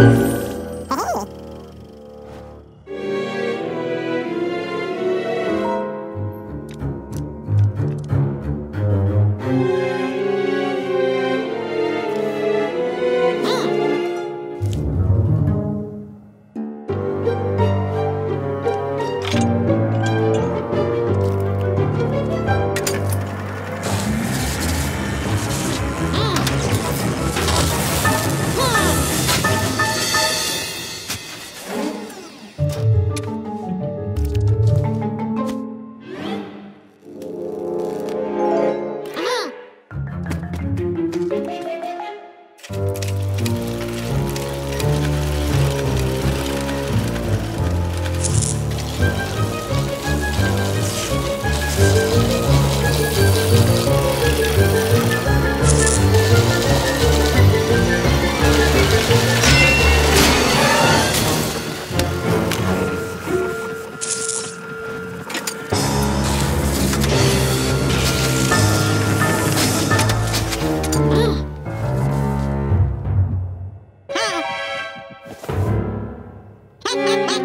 Ha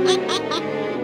ha ha ha ha!